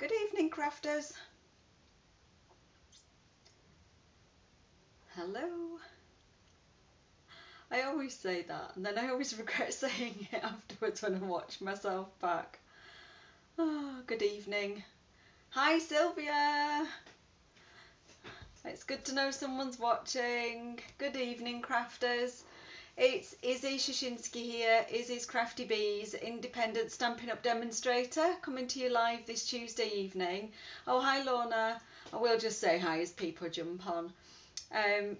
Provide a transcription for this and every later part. Good evening, crafters. Hello. I always say that and then I always regret saying it afterwards when I watch myself back. Oh, good evening. Hi Sylvia. It's good to know someone's watching. Good evening, crafters. It's Izzy Szczecinski here, Izzy's Crafty Bees, independent Stampin' Up demonstrator, coming to you live this Tuesday evening. Oh, hi Lorna. I will just say hi as people jump on.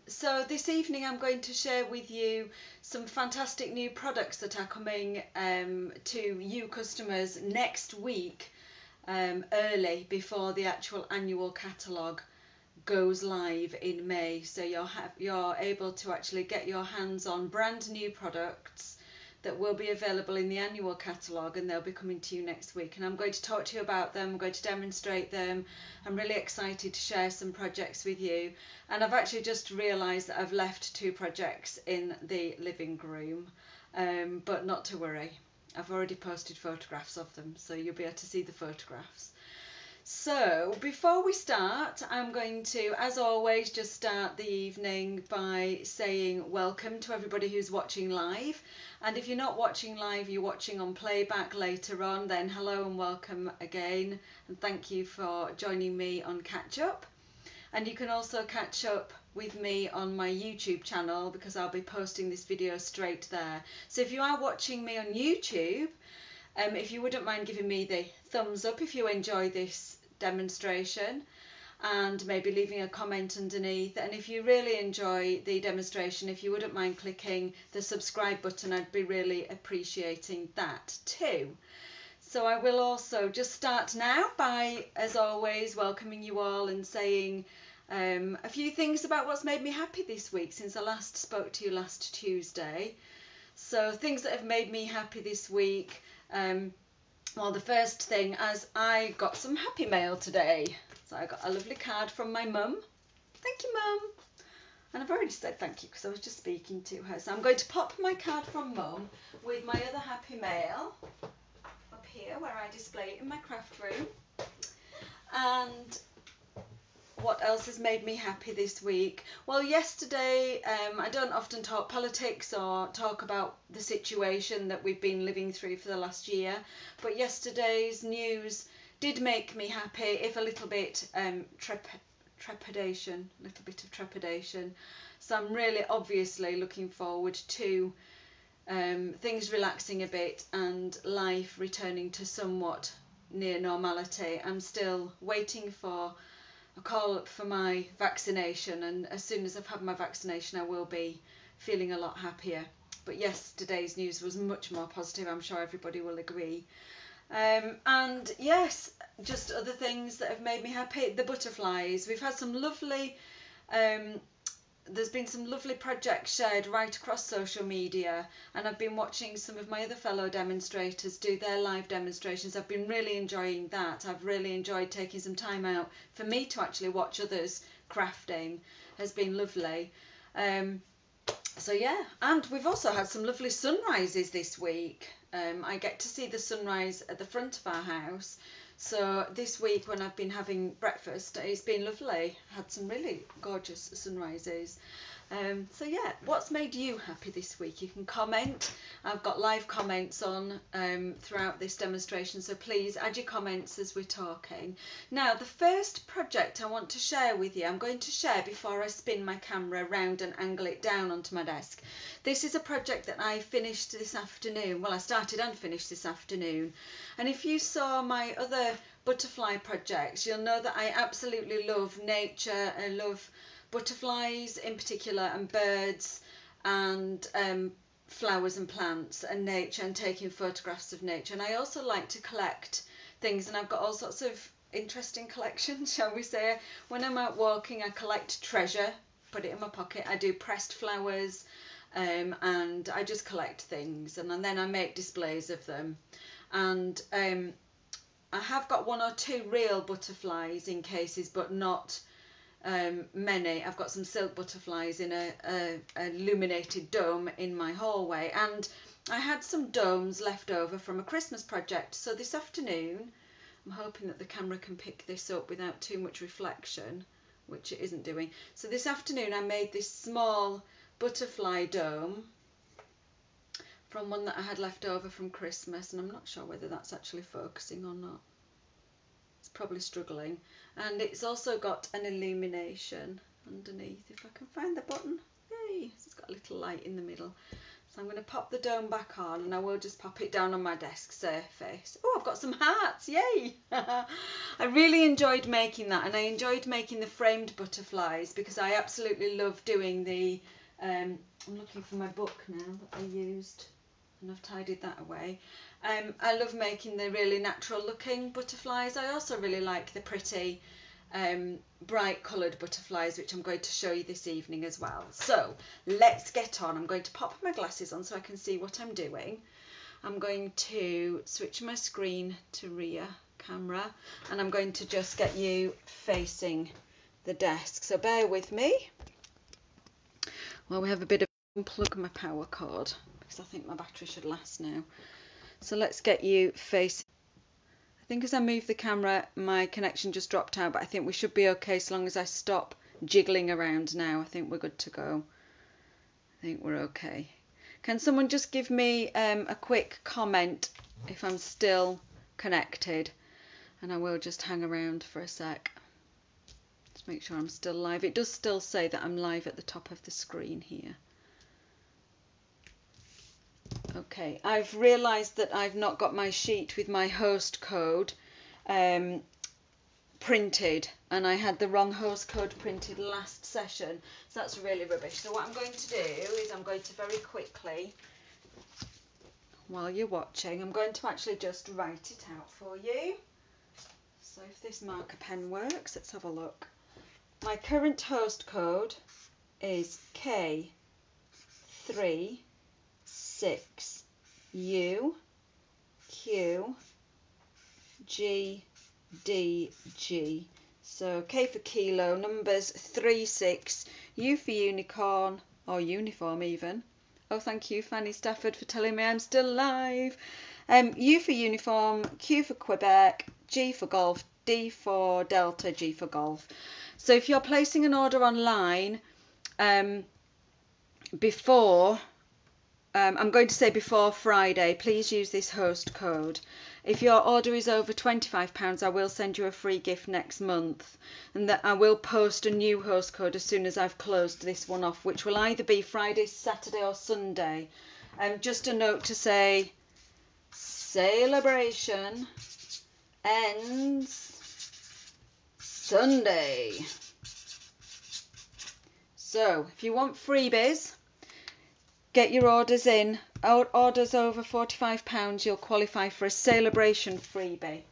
So this evening I'm going to share with you some fantastic new products that are coming to you customers next week, early before the actual annual catalogue goes live in May, so you're able to actually get your hands on brand new products that will be available in the annual catalogue, and they'll be coming to you next week. And I'm going to talk to you about them, I'm going to demonstrate them. I'm really excited to share some projects with you. And I've actually just realised that I've left two projects in the living room, but not to worry. I've already posted photographs of them, so you'll be able to see the photographs. So before we start, I'm going to, as always, just start the evening by saying welcome to everybody who's watching live. And if you're not watching live, you're watching on playback later on, then hello and welcome again. And thank you for joining me on Catch Up. And you can also catch up with me on my YouTube channel because I'll be posting this video straight there. So if you are watching me on YouTube, if you wouldn't mind giving me the thumbs up if you enjoy this demonstration, and maybe leaving a comment underneath. And if you really enjoy the demonstration, if you wouldn't mind clicking the subscribe button, I'd be really appreciating that too. So I will also just start now by, as always, welcoming you all and saying a few things about what's made me happy this week since I last spoke to you last Tuesday. So things that have made me happy this week. Well, the first thing is I got some happy mail today. So I got a lovely card from my mum. Thank you, Mum. And I've already said thank you because I was just speaking to her. So I'm going to pop my card from Mum with my other happy mail up here where I display it in my craft room. And what else has made me happy this week? Well, yesterday, I don't often talk politics or talk about the situation that we've been living through for the last year, but yesterday's news did make me happy, if a little bit a little bit of trepidation. So I'm really obviously looking forward to things relaxing a bit and life returning to somewhat near normality. I'm still waiting for a call up for my vaccination, and as soon as I've had my vaccination I will be feeling a lot happier. But yesterday's news was much more positive, I'm sure everybody will agree. And yes, just other things that have made me happy, the butterflies. We've had some lovely, there's been some lovely projects shared right across social media, and I've been watching some of my other fellow demonstrators do their live demonstrations. I've been really enjoying that. I've really enjoyed taking some time out for me to actually watch others crafting. Has been lovely. So yeah, and we've also had some lovely sunrises this week. I get to see the sunrise at the front of our house. So this week when I've been having breakfast, it's been lovely. I had some really gorgeous sunrises. So yeah, what's made you happy this week? You can comment. I've got live comments on throughout this demonstration, so please add your comments as we're talking. Now, the first project I want to share with you, I'm going to share before I spin my camera round and angle it down onto my desk. This is a project that I finished this afternoon. Well, I started and finished this afternoon. And if you saw my other butterfly projects, you'll know that I absolutely love nature. I love butterflies in particular, and birds, and flowers and plants and nature, and taking photographs of nature. And I also like to collect things, and I've got all sorts of interesting collections, shall we say. When I'm out walking, I collect treasure, put it in my pocket. I do pressed flowers, and I just collect things, and then I make displays of them. And I have got one or two real butterflies in cases, but not many. I've got some silk butterflies in a illuminated dome in my hallway, and I had some domes left over from a Christmas project. So this afternoon I'm hoping that the camera can pick this up without too much reflection, which it isn't doing. So this afternoon I made this small butterfly dome from one that I had left over from Christmas, and I'm not sure whether that's actually focusing or not. It's probably struggling. And it's also got an illumination underneath, if I can find the button. Yay, it's got a little light in the middle. So I'm going to pop the dome back on, and I will just pop it down on my desk surface. Oh, I've got some hearts, yay! I really enjoyed making that, and I enjoyed making the framed butterflies because I absolutely love doing the, I'm looking for my book now that I used, and I've tidied that away. I love making the really natural looking butterflies. I also really like the pretty bright coloured butterflies, which I'm going to show you this evening as well. So let's get on. I'm going to pop my glasses on so I can see what I'm doing. I'm going to switch my screen to rear camera, and I'm going to just get you facing the desk, so bear with me while we have a bit of unplug my power cord, because I think my battery should last now. So let's get you facing. I think as I move the camera my connection just dropped out, but I think we should be okay as long as I stop jiggling around now. I think we're good to go. I think we're okay. Can someone just give me a quick comment if I'm still connected, and I will just hang around for a sec. Just make sure I'm still live. It does still say that I'm live at the top of the screen here. Okay, I've realised that I've not got my sheet with my host code printed, and I had the wrong host code printed last session, so that's really rubbish. So what I'm going to do is I'm going to very quickly, while you're watching, I'm going to actually just write it out for you. So if this marker pen works, let's have a look. My current host code is K3 6UQGDG. So K for kilo, numbers 3, 6, U for unicorn, or uniform even. Oh, thank you, Fanny Stafford, for telling me I'm still live. U for uniform, Q for Quebec, G for golf, D for delta, G for golf. So if you're placing an order online before I'm going to say before Friday, please use this host code. If your order is over £25, I will send you a free gift next month, and that I will post a new host code as soon as I've closed this one off, which will either be Friday, Saturday or Sunday. Just a note to say, Sale-A-Bration ends Sunday. So if you want freebies, get your orders in. Orders over £45, you'll qualify for a Sale-A-Bration freebie.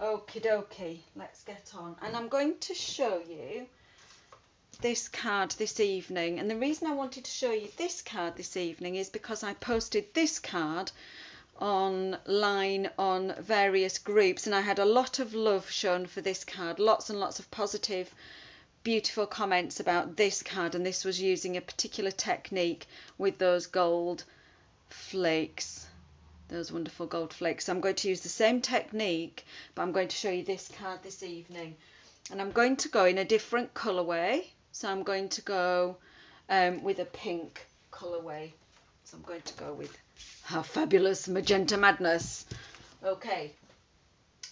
Okie dokie, let's get on. And I'm going to show you this card this evening. And the reason I wanted to show you this card this evening is because I posted this card online on various groups, and I had a lot of love shown for this card. Lots and lots of positive, beautiful comments about this card, and this was using a particular technique with those gold flakes, those wonderful gold flakes. So I'm going to use the same technique, but I'm going to show you this card this evening, and I'm going to go in a different colourway. So I'm going to go with a pink colourway. So I'm going to go with her fabulous Magenta Madness. Okay,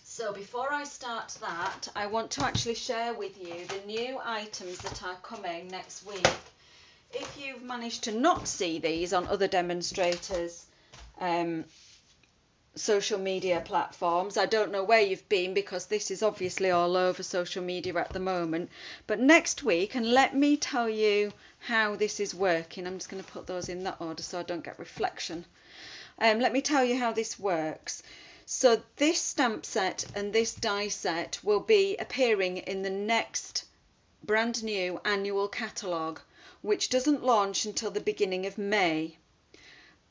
so before I start that, I want to actually share with you the new items that are coming next week. If you've managed to not see these on other demonstrators' social media platforms, I don't know where you've been, because this is obviously all over social media at the moment. But next week, and let me tell you how this is working. I'm just going to put those in that order so I don't get reflection. Let me tell you how this works. So this stamp set and this die set will be appearing in the next brand new annual catalogue, which doesn't launch until the beginning of May.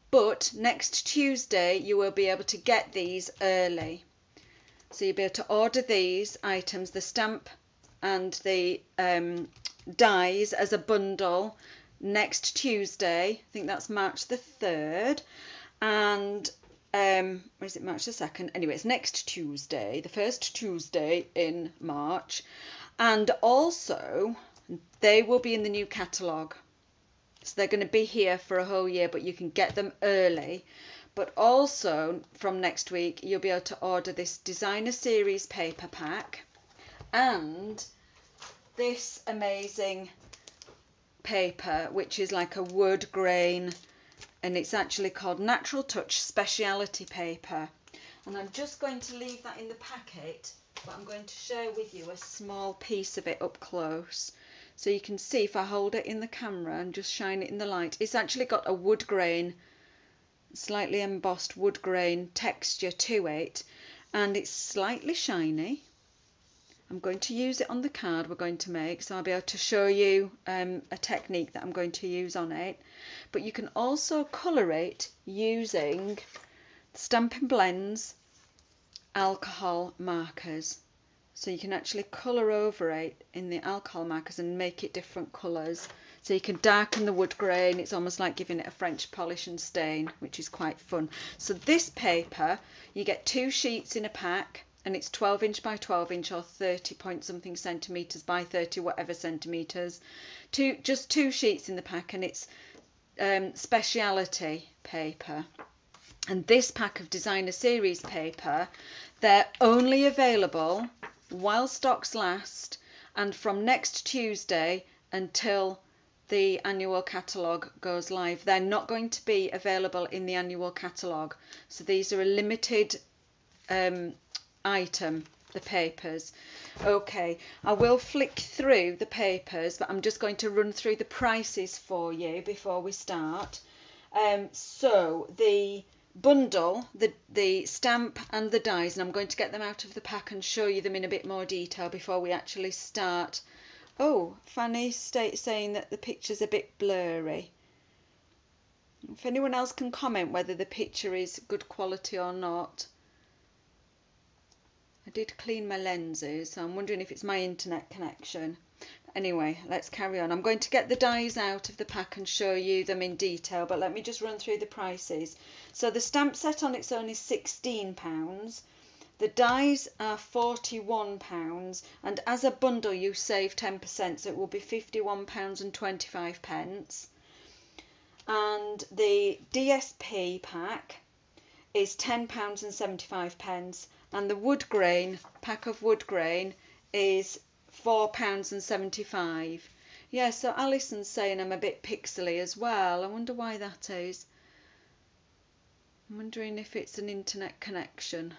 But next Tuesday you will be able to get these early. So you'll be able to order these items, the stamp and the dies, as a bundle next Tuesday. I think that's March the 3rd. And Or is it March the 2nd? Anyway, it's next Tuesday, the first Tuesday in March. And also, they will be in the new catalogue. So they're going to be here for a whole year, but you can get them early. But also, from next week, you'll be able to order this Designer Series Paper Pack and this amazing paper, which is like a wood grain, and it's actually called Natural Touch Speciality Paper. And I'm just going to leave that in the packet, but I'm going to share with you a small piece of it up close. So you can see if I hold it in the camera and just shine it in the light, it's actually got a wood grain, slightly embossed wood grain texture to it, and it's slightly shiny. I'm going to use it on the card we're going to make, so I'll be able to show you a technique that I'm going to use on it. But you can also colour it using Stampin' Blends alcohol markers. So you can actually colour over it in the alcohol markers and make it different colours. So you can darken the wood grain. It's almost like giving it a French polish and stain, which is quite fun. So this paper, you get 2 sheets in a pack. And it's 12 inch by 12 inch or 30 point something centimetres by 30 whatever centimetres. Just two sheets in the pack, and it's speciality paper. And this pack of Designer Series paper, they're only available while stocks last and from next Tuesday until the annual catalogue goes live. They're not going to be available in the annual catalogue. So these are a limited item, the papers. Okay, I will flick through the papers, but I'm just going to run through the prices for you before we start. So the bundle, the stamp and the dies, and I'm going to get them out of the pack and show you them in a bit more detail before we actually start. Oh, Fanny's saying that the picture's a bit blurry. If anyone else can comment whether the picture is good quality or not. I did clean my lenses, so I'm wondering if it's my internet connection. Anyway, let's carry on. I'm going to get the dies out of the pack and show you them in detail, but let me just run through the prices. So the stamp set on its own is £16. The dies are £41, and as a bundle you save 10%, so it will be £51.25. And the DSP pack is £10.75. And the wood grain, pack of wood grain, is £4.75. Yeah, so Alison's saying I'm a bit pixely as well. I wonder why that is. I'm wondering if it's an internet connection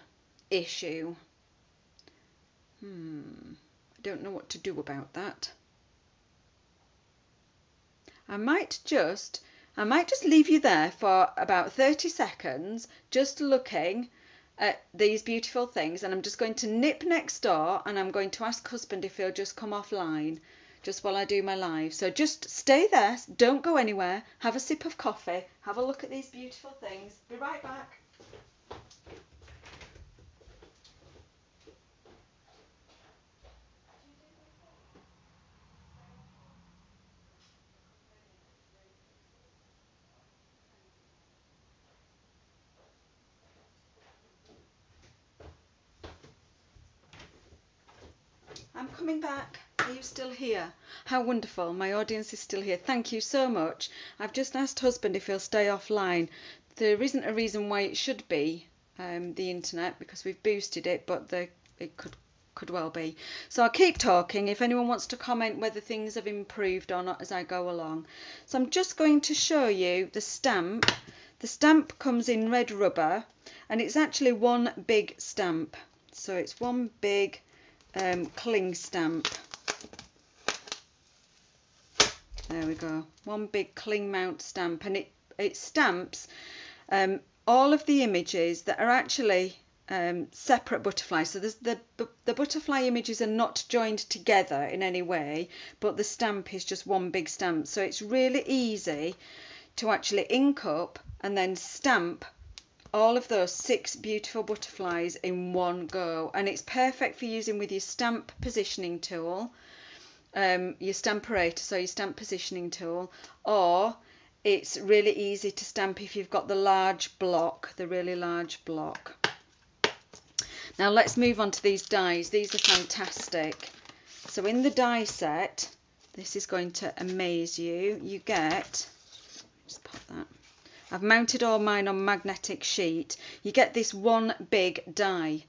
issue. I don't know what to do about that. I might just leave you there for about 30 seconds, just looking at these beautiful things, and I'm just going to nip next door and I'm going to ask husband if he'll just come offline just while I do my live. So just stay there, don't go anywhere, have a sip of coffee, have a look at these beautiful things. Be right back. Coming back. Are you still here? How wonderful, my audience is still here. Thank you so much. I've just asked husband if he'll stay offline. There isn't a reason why it should be the internet, because we've boosted it, but it could well be. So I'll keep talking if anyone wants to comment whether things have improved or not as I go along. So I'm just going to show you the stamp. The stamp comes in red rubber, and it's actually one big stamp. So it's one big cling stamp. There we go, one big cling mount stamp, and it stamps all of the images that are actually separate butterflies. So the butterfly images are not joined together in any way, but the stamp is just one big stamp. So it's really easy to actually ink up and then stamp all of those 6 beautiful butterflies in one go, and it's perfect for using with your stamp positioning tool, your stamperator, so your stamp positioning tool, or It's really easy to stamp if you've got the large block, the really large block. Now let's move on to these dies. These are fantastic. So in the die set, this is going to amaze you. You get, just pop that. I've mounted all mine on magnetic sheet. You get this one big die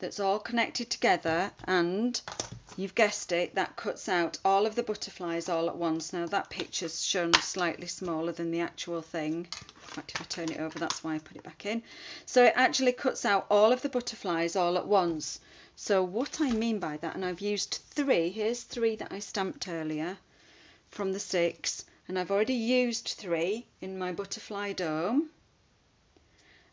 that's all connected together, and you've guessed it, that cuts out all of the butterflies all at once. Now that picture's shown slightly smaller than the actual thing. In fact, if I turn it over, that's why I put it back in. So it actually cuts out all of the butterflies all at once. So what I mean by that, and I've used three, here's three that I stamped earlier from the six, and I've already used three in my butterfly dome,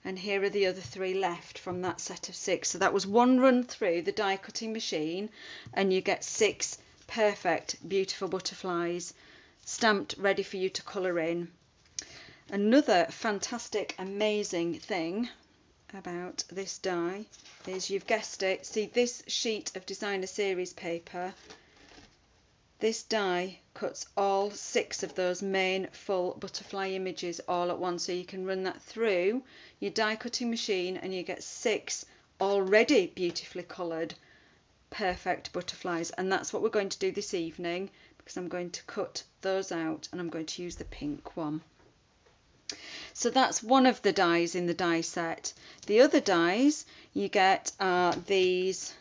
and here are the other three left from that set of six. So that was one run through the die cutting machine, and you get six perfect beautiful butterflies stamped ready for you to colour in. Another fantastic amazing thing about this die is, you've guessed it, see this sheet of Designer Series paper, this die cuts all six of those main full butterfly images all at once. So you can run that through your die cutting machine and you get six already beautifully coloured perfect butterflies, and that's what we're going to do this evening, because I'm going to cut those out and I'm going to use the pink one. So that's one of the dies in the die set. The other dies you get are these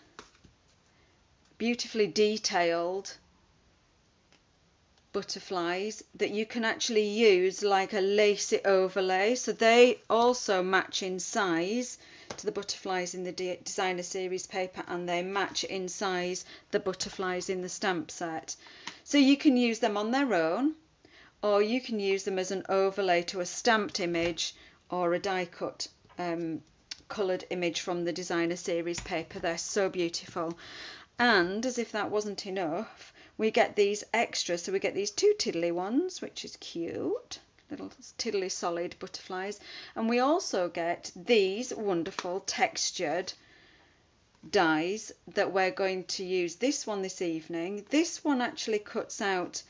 beautifully detailed butterflies that you can actually use like a lacy overlay, so they also match in size to the butterflies in the Designer Series paper, and they match in size the butterflies in the stamp set. So you can use them on their own, or you can use them as an overlay to a stamped image or a die cut coloured image from the Designer Series paper. They're so beautiful. And as if that wasn't enough, we get these extras. So we get these two tiddly ones, which is cute, little tiddly solid butterflies, and we also get these wonderful textured dies that we're going to use. This one this evening, this one actually cuts out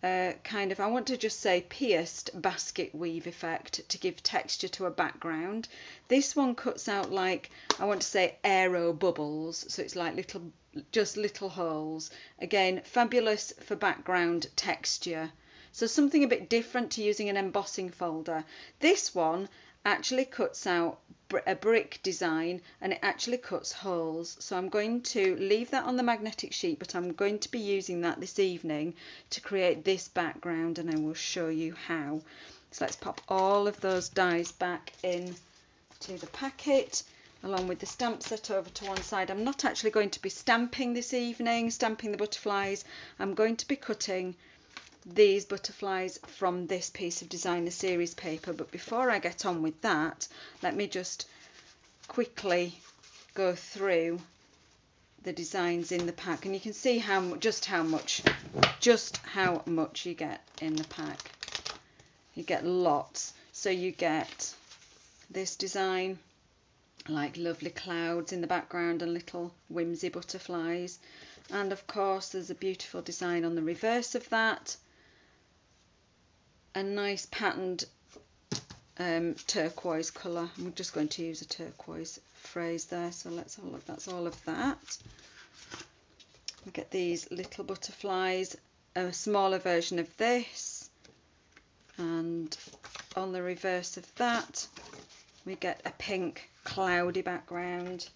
kind of, I want to just say, pierced basket weave effect to give texture to a background. This one cuts out like, I want to say, aero bubbles, so it's like little, just little holes. Again, fabulous for background texture. So something a bit different to using an embossing folder. This one actually cuts out a brick design, and it actually cuts holes. So I'm going to leave that on the magnetic sheet, but I'm going to be using that this evening to create this background, and I will show you how. So let's pop all of those dies back in to the packet, along with the stamp set over to one side. I'm not actually going to be stamping this evening, stamping the butterflies. I'm going to be cutting these butterflies from this piece of Designer Series paper. But before I get on with that, let me just quickly go through the designs in the pack, and you can see how just how much you get in the pack. You get lots. So you get this design, like lovely clouds in the background and little whimsy butterflies, and of course there's a beautiful design on the reverse of that, a nice patterned turquoise colour. I'm just going to use a turquoise phrase there, so let's have a look. That's all of that. We get these little butterflies, a smaller version of this, and on the reverse of that we get a pink cloudy background.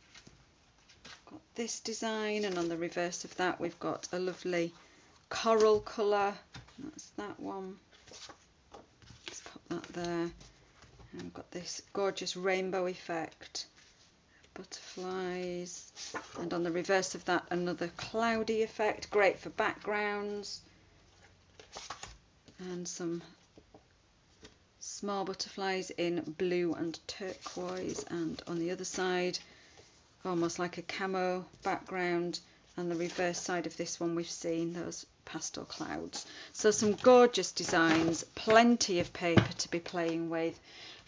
Got this design, and on the reverse of that we've got a lovely coral colour. That's that one. Let's pop that there. And we've got this gorgeous rainbow effect, butterflies, and on the reverse of that another cloudy effect, great for backgrounds, and some small butterflies in blue and turquoise, and on the other side almost like a camo background, and the reverse side of this one we've seen those pastel clouds. So some gorgeous designs, plenty of paper to be playing with,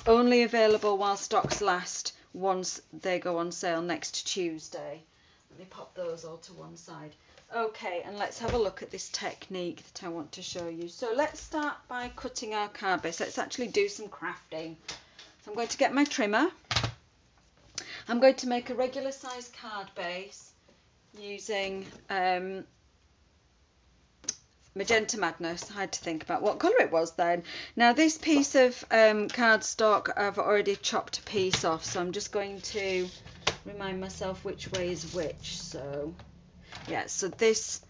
only available while stocks last, once they go on sale next Tuesday. Let me pop those all to one side. Okay, and let's have a look at this technique that I want to show you. So let's start by cutting our card base. Let's actually do some crafting. So I'm going to get my trimmer. I'm going to make a regular size card base using Magenta Madness. I had to think about what colour it was then. Now this piece of cardstock I've already chopped a piece off, so I'm just going to remind myself which way is which. So yeah, so this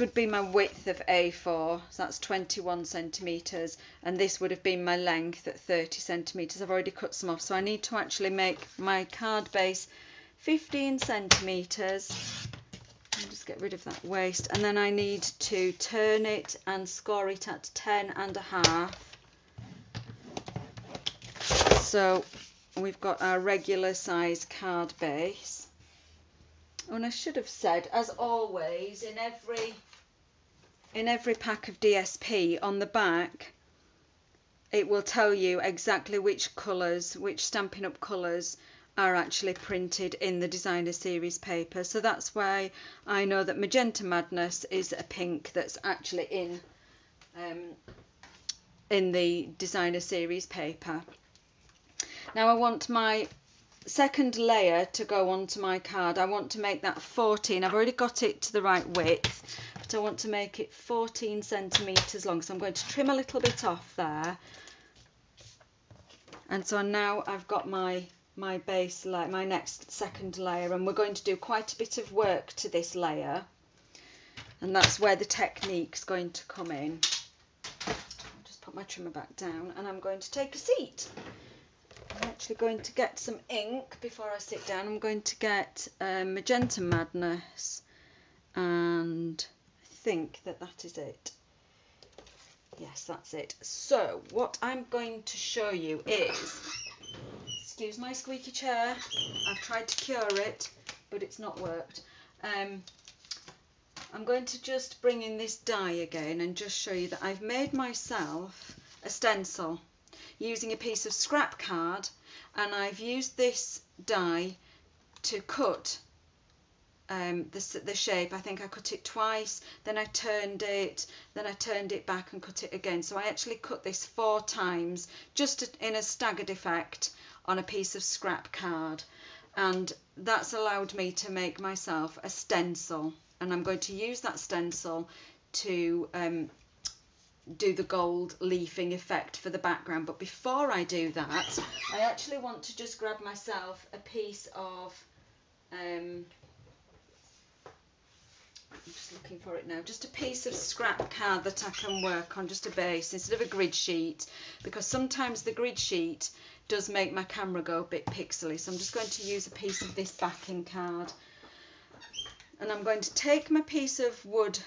would be my width of A4, so that's 21 centimeters, and this would have been my length at 30 centimeters. I've already cut some off, so I need to actually make my card base 15 centimeters. I'll just get rid of that waste, and then I need to turn it and score it at 10 and a half. So we've got our regular size card base. And I should have said, as always, in every pack of DSP, on the back it will tell you exactly which colours, which Stampin' Up colours are actually printed in the Designer Series paper. So that's why I know that Magenta Madness is a pink that's actually in the Designer Series paper. Now I want my second layer to go onto my card. I want to make that 14. I've already got it to the right width, but I want to make it 14 centimeters long. So I'm going to trim a little bit off there. And so now I've got my base layer, my next second layer, and we're going to do quite a bit of work to this layer, and that's where the technique's going to come in. I'll just put my trimmer back down, and I'm going to take a seat. I'm actually going to get some ink before I sit down. I'm going to get Magenta Madness, and I think that is it. Yes, that's it. So what I'm going to show you is, excuse my squeaky chair, I've tried to cure it but it's not worked. I'm going to just bring in this die again and just show you that I've made myself a stencil using a piece of scrap card, and I've used this die to cut the shape. I think I cut it twice, then I turned it, back and cut it again. So I actually cut this 4 times, just in a staggered effect on a piece of scrap card, and that's allowed me to make myself a stencil, and I'm going to use that stencil to do the gold leafing effect for the background. But before I do that, I actually want to just grab myself a piece of I'm just looking for it now, just a piece of scrap card that I can work on, just a base instead of a grid sheet, because sometimes the grid sheet does make my camera go a bit pixely. So I'm just going to use a piece of this backing card, and I'm going to take my piece of wood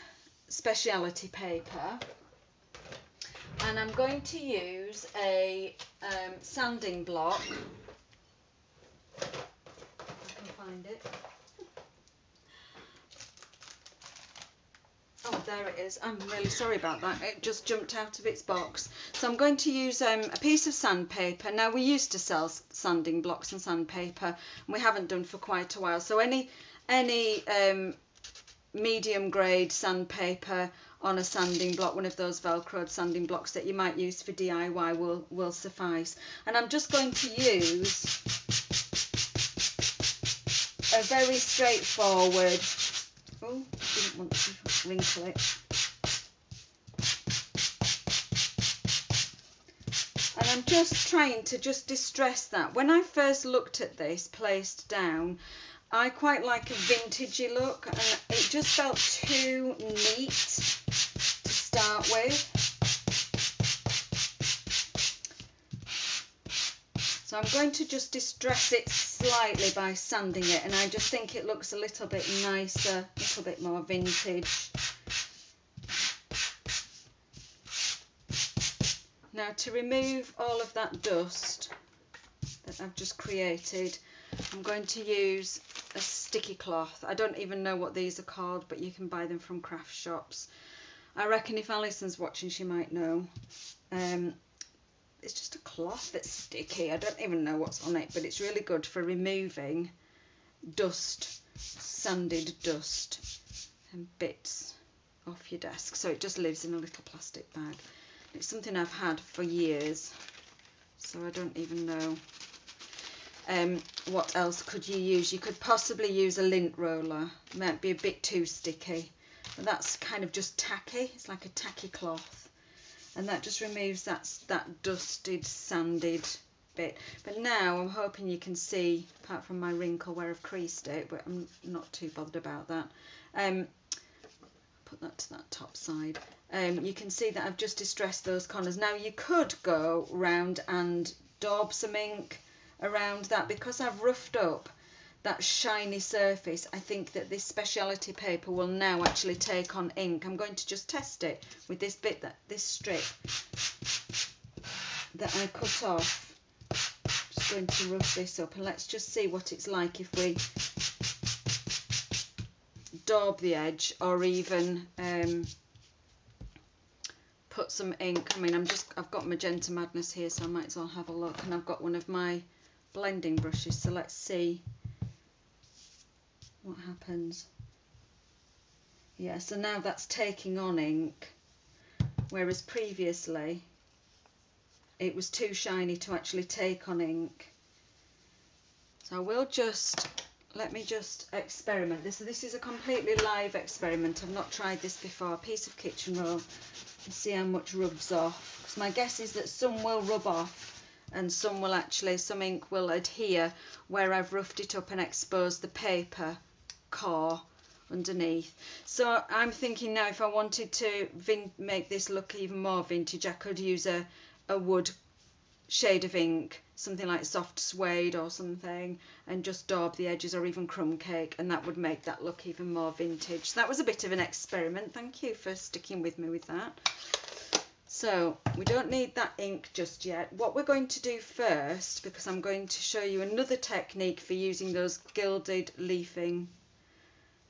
speciality paper, and I'm going to use a sanding block. I can find it. Oh, there it is. I'm really sorry about that. It just jumped out of its box. So I'm going to use a piece of sandpaper. Now, we used to sell sanding blocks and sandpaper, and we haven't done for quite a while. So any medium grade sandpaper on a sanding block, one of those velcroed sanding blocks that you might use for DIY will suffice. And I'm just going to use a very straightforward, oh, didn't want to wrinkle it. And I'm just trying to just distress that. When I first looked at this placed down, I quite like a vintagey look, and it just felt too neat to start with. So I'm going to just distress it slightly by sanding it, and I just think it looks a little bit nicer, a little bit more vintage. Now, to remove all of that dust that I've just created, I'm going to use a sticky cloth. I don't even know what these are called, but you can buy them from craft shops. I reckon if Alison's watching, she might know. It's just a cloth that's sticky. I don't even know what's on it, but it's really good for removing dust, sanded dust. and bits off your desk, so it just lives in a little plastic bag. It's something I've had for years, so I don't even know what else could you use. You could possibly use a lint roller. It might be a bit too sticky, but that's kind of just tacky. It's like a tacky cloth, and that just removes that dusted, sanded bit. But now I'm hoping you can see, apart from my wrinkle where I've creased it, but I'm not too bothered about that. Put that to that top side. You can see that I've just distressed those corners. Now you could go round and daub some ink around that. Because I've roughed up that shiny surface, I think that this speciality paper will now actually take on ink. I'm going to just test it with this bit, this strip that I cut off. I'm just going to rough this up, and let's just see what it's like if we daub the edge, or even put some ink. I mean, I've got Magenta Madness here, so I might as well have a look. And I've got one of my blending brushes, so let's see what happens. Yeah, so now that's taking on ink, whereas previously it was too shiny to actually take on ink. So I will just, let me just experiment. This is a completely live experiment. I've not tried this before. A piece of kitchen roll and see how much rubs off. Because my guess is that some will rub off and some will actually, some ink will adhere where I've roughed it up and exposed the paper core underneath. So I'm thinking now, if I wanted to make this look even more vintage, I could use a wood shade of ink, something like soft suede or something, and just daub the edges, or even crumb cake, and that would make that look even more vintage. So that was a bit of an experiment. Thank you for sticking with me with that. So we don't need that ink just yet. What we're going to do first, because I'm going to show you another technique for using those gilded leafing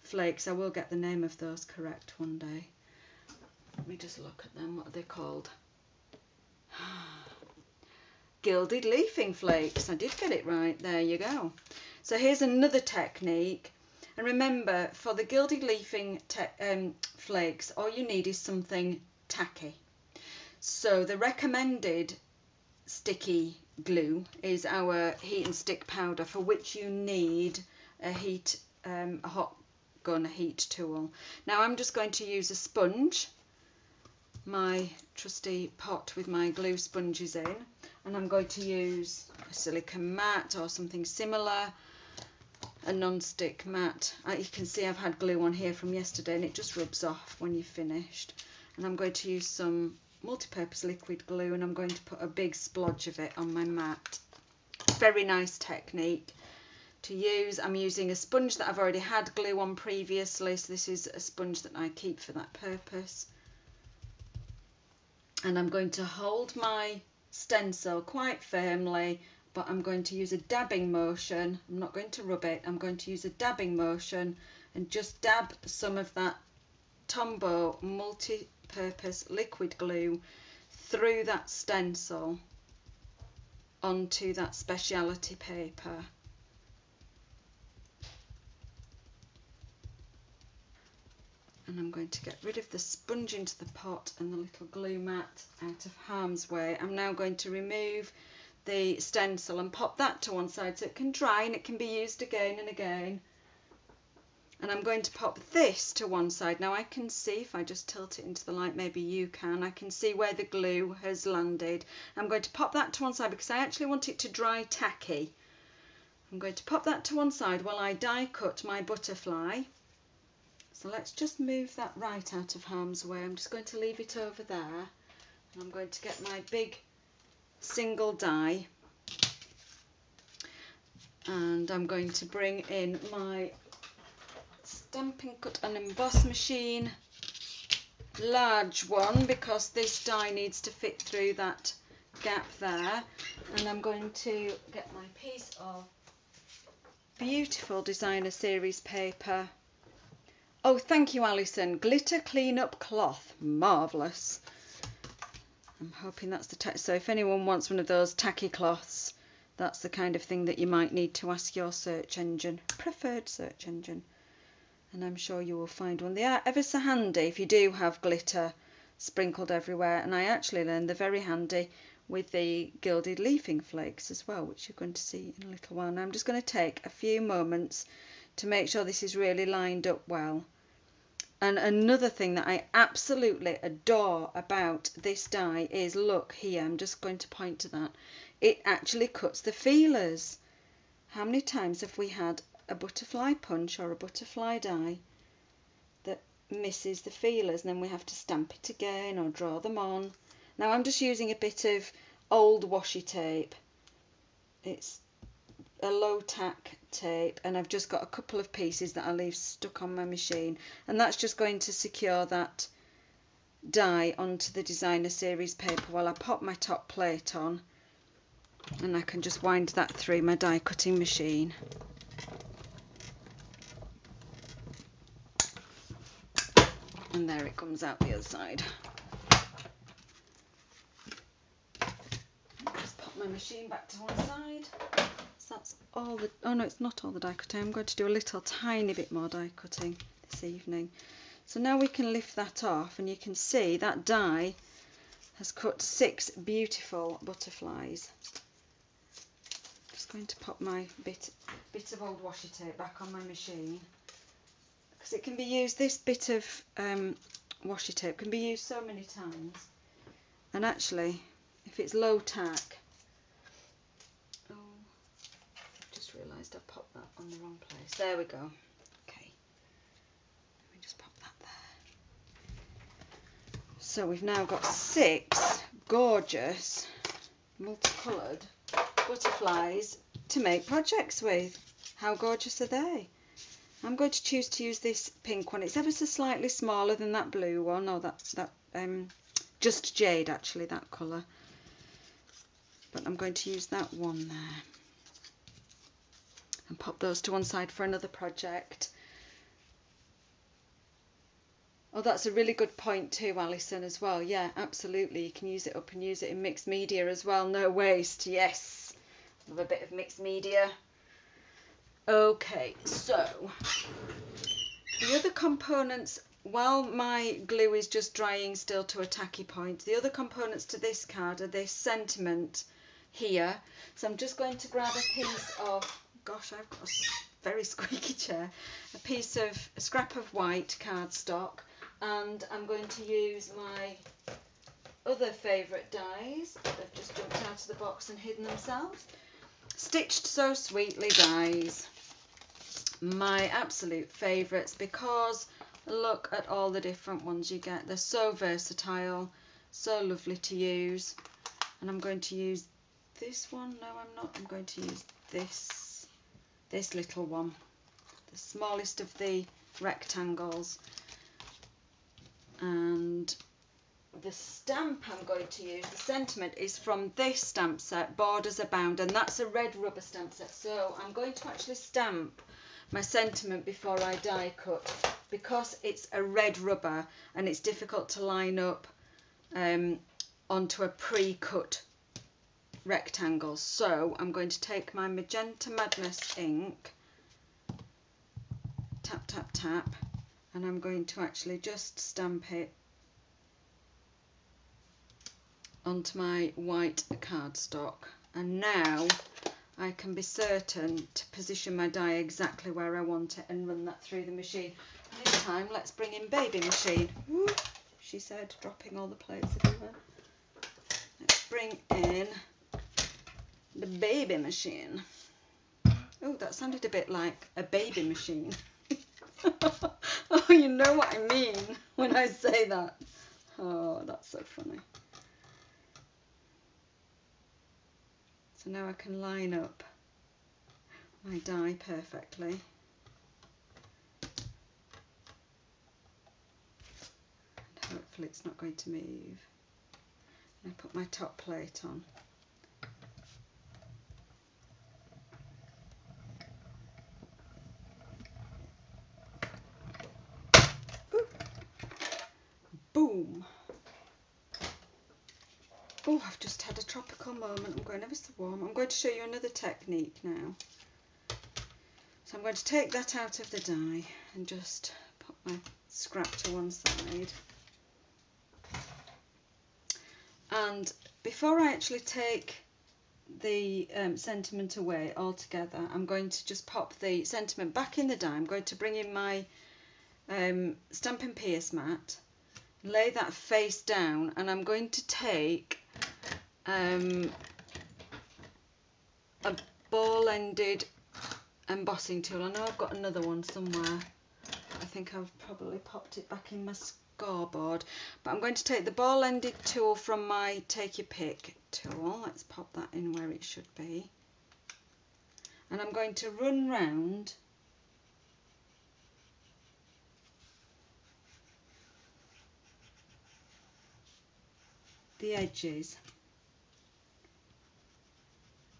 flakes. I will get the name of those correct one day. Let me just look at them. What are they called? Gilded leafing flakes. I did get it right. There you go. So here's another technique. And remember, for the gilded leafing flakes, all you need is something tacky. So the recommended sticky glue is our heat and stick powder, for which you need a hot gun, a heat tool. Now I'm just going to use a sponge, my trusty pot with my glue sponges in, and I'm going to use a silicone mat or something similar, a non-stick mat. You can see I've had glue on here from yesterday, and it just rubs off when you've finished. And I'm going to use some multi-purpose liquid glue, and I'm going to put a big splodge of it on my mat. Very nice technique to use. I'm using a sponge that I've already had glue on previously, so this is a sponge that I keep for that purpose. And I'm going to hold my stencil quite firmly, but I'm going to use a dabbing motion. I'm not going to rub it. I'm going to use a dabbing motion and just dab some of that Tombow multi-purpose liquid glue through that stencil onto that speciality paper. And I'm going to get rid of the sponge into the pot and the little glue mat out of harm's way. I'm now going to remove the stencil and pop that to one side so it can dry and it can be used again and again. And I'm going to pop this to one side. Now I can see, if I just tilt it into the light, maybe you can, I can see where the glue has landed. I'm going to pop that to one side because I actually want it to dry tacky. I'm going to pop that to one side while I die cut my butterfly. So let's just move that right out of harm's way. I'm just going to leave it over there, and I'm going to get my big single die, and I'm going to bring in my stamping, cut and emboss machine, large one, because this die needs to fit through that gap there. And I'm going to get my piece of beautiful Designer Series paper. Oh, thank you, Alison. Glitter clean-up cloth. Marvellous. I'm hoping that's the tack. So if anyone wants one of those tacky cloths, that's the kind of thing that you might need to ask your search engine, preferred search engine. and I'm sure you will find one. They are ever so handy if you do have glitter sprinkled everywhere, and I actually learned they're very handy with the gilded leafing flakes as well, which you're going to see in a little while. Now I'm just going to take a few moments to make sure this is really lined up well. And another thing that I absolutely adore about this die is, look here, I'm just going to point to that, it actually cuts the feelers. How many times have we had a butterfly punch or a butterfly die that misses the feelers, and then we have to stamp it again or draw them on? Now I'm just using a bit of old washi tape. It's a low tack tape, and I've just got a couple of pieces that I leave stuck on my machine, and that's just going to secure that die onto the Designer Series paper while I pop my top plate on, and I can just wind that through my die cutting machine. And there it comes out the other side. Just pop my machine back to one side. So that's all the, oh no, it's not all the die cutting. I'm going to do a little tiny bit more die cutting this evening. So now we can lift that off, and you can see that die has cut 6 beautiful butterflies. I'm just going to pop my bit of old washi tape back on my machine. Because it can be used, this bit of washi tape can be used so many times, and actually if it's low tack, oh, I've just realised I popped that on the wrong place, there we go, okay, let me just pop that there. So we've now got 6 gorgeous multicoloured butterflies to make projects with. How gorgeous are they? I'm going to choose to use this pink one. It's ever so slightly smaller than that blue one, or that just jade, actually, that colour. But I'm going to use that one there. And pop those to one side for another project. Oh, that's a really good point too, Alison, as well. Yeah, absolutely. You can use it up and use it in mixed media as well. No waste. Yes. Love a bit of mixed media. Okay, so the other components, while my glue is just drying still to a tacky point, the other components to this card are this sentiment here. So I'm just going to grab a piece of, gosh, I've got a very squeaky chair, a scrap of white cardstock, and I'm going to use my other favourite dies that have just jumped out of the box and hidden themselves. Stitched So Sweetly dies, my absolute favourites, because look at all the different ones you get. They're so versatile, so lovely to use. And I'm going to use this one. No, I'm not. I'm going to use this little one, the smallest of the rectangles. And the stamp I'm going to use, the sentiment, is from this stamp set, Borders Abound, and that's a red rubber stamp set. So I'm going to actually stamp my sentiment before I die cut, because it's a red rubber and it's difficult to line up onto a pre-cut rectangle. So I'm going to take my Magenta Madness ink, tap, tap, tap, and I'm going to actually just stamp it onto my white cardstock, and now I can be certain to position my die exactly where I want it and run that through the machine. And this time let's bring in baby machine. Woo, she said, dropping all the plates everywhere. Let's bring in the baby machine. Oh, that sounded a bit like a baby machine. Oh, you know what I mean when I say that. Oh, that's so funny. So now I can line up my die perfectly. And hopefully it's not going to move. And I put my top plate on. Ooh. Boom. Oh, I've just had a tropical moment. I'm going ever so warm. I'm going to show you another technique now. So I'm going to take that out of the die, and just pop my scrap to one side. And before I actually take the sentiment away altogether, I'm going to just pop the sentiment back in the die. I'm going to bring in my Stampin' Pierce mat, lay that face down, and I'm going to take a ball-ended embossing tool. I know I've got another one somewhere. I think I've probably popped it back in my scoreboard, but I'm going to take the ball-ended tool from my Take Your Pick tool. Let's pop that in where it should be, and I'm going to run round the edges.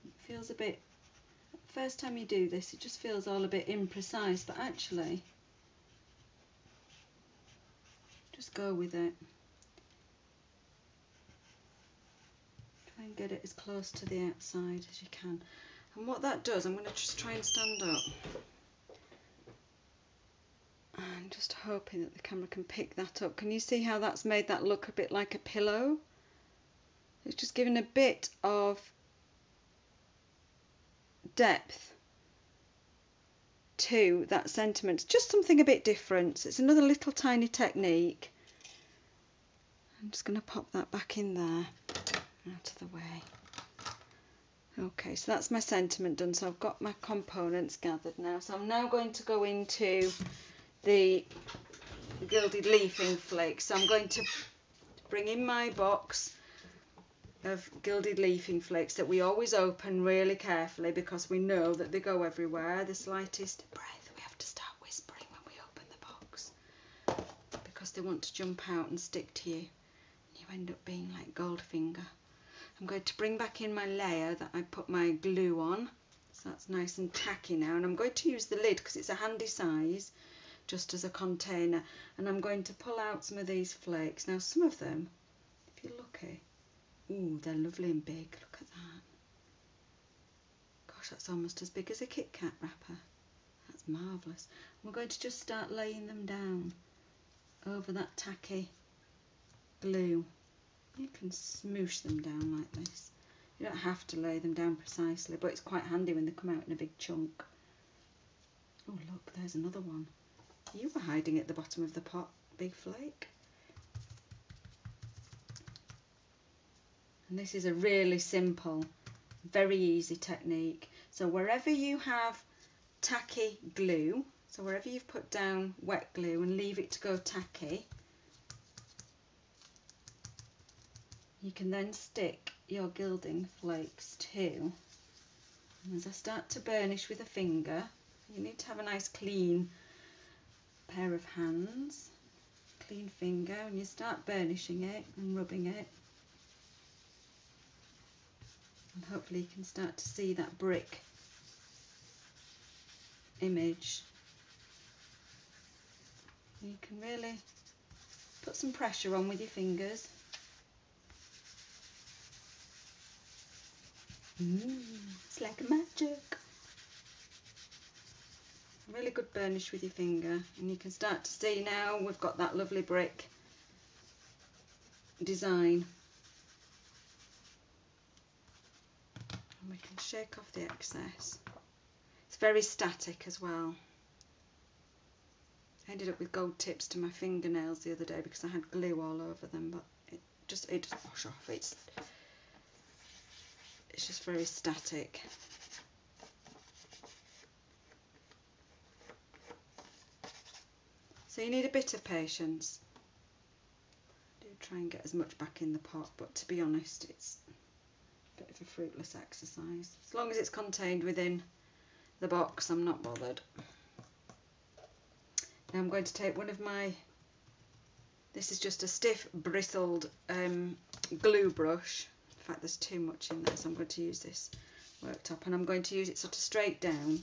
It feels a bit, first time you do this, it just feels all a bit imprecise, but actually just go with it. Try and get it as close to the outside as you can. And what that does, I'm going to just try and stand up. I'm just hoping that the camera can pick that up. Can you see how that's made that look a bit like a pillow? It's just given a bit of depth to that sentiment, just something a bit different. It's another little tiny technique. I'm just going to pop that back in there, out of the way. Okay, so that's my sentiment done. So I've got my components gathered now. So I'm now going to go into the Gilded Leafing flakes. So I'm going to bring in my box of Gilded Leafing flakes that we always open really carefully, because we know that they go everywhere. The slightest breath, we have to start whispering when we open the box, because they want to jump out and stick to you, and you end up being like Goldfinger. I'm going to bring back in my layer that I put my glue on, so that's nice and tacky now. And I'm going to use the lid, because it's a handy size, just as a container. And I'm going to pull out some of these flakes. Now some of them, if you're lucky, ooh, they're lovely and big. Look at that. Gosh, that's almost as big as a Kit Kat wrapper. That's marvellous. We're going to just start laying them down over that tacky glue. You can smoosh them down like this. You don't have to lay them down precisely, but it's quite handy when they come out in a big chunk. Oh, look, there's another one. You were hiding at the bottom of the pot, big flake. And this is a really simple, very easy technique. So wherever you have tacky glue, so wherever you've put down wet glue and leave it to go tacky, you can then stick your gilding flakes to. And as I start to burnish with a finger, you need to have a nice clean pair of hands, clean finger, and you start burnishing it and rubbing it. And hopefully you can start to see that brick image. You can really put some pressure on with your fingers. It's like magic. Really good burnish with your finger, and you can start to see now we've got that lovely brick design. We can shake off the excess. It's very static as well. I ended up with gold tips to my fingernails the other day because I had glue all over them, but it doesn't wash off. It's just very static. So you need a bit of patience. I do try and get as much back in the pot, but to be honest, it's bit of a fruitless exercise. As long as it's contained within the box, I'm not bothered. Now I'm going to take one of my, this is just a stiff bristled glue brush. In fact, there's too much in there, so I'm going to use this worktop, and I'm going to use it sort of straight down.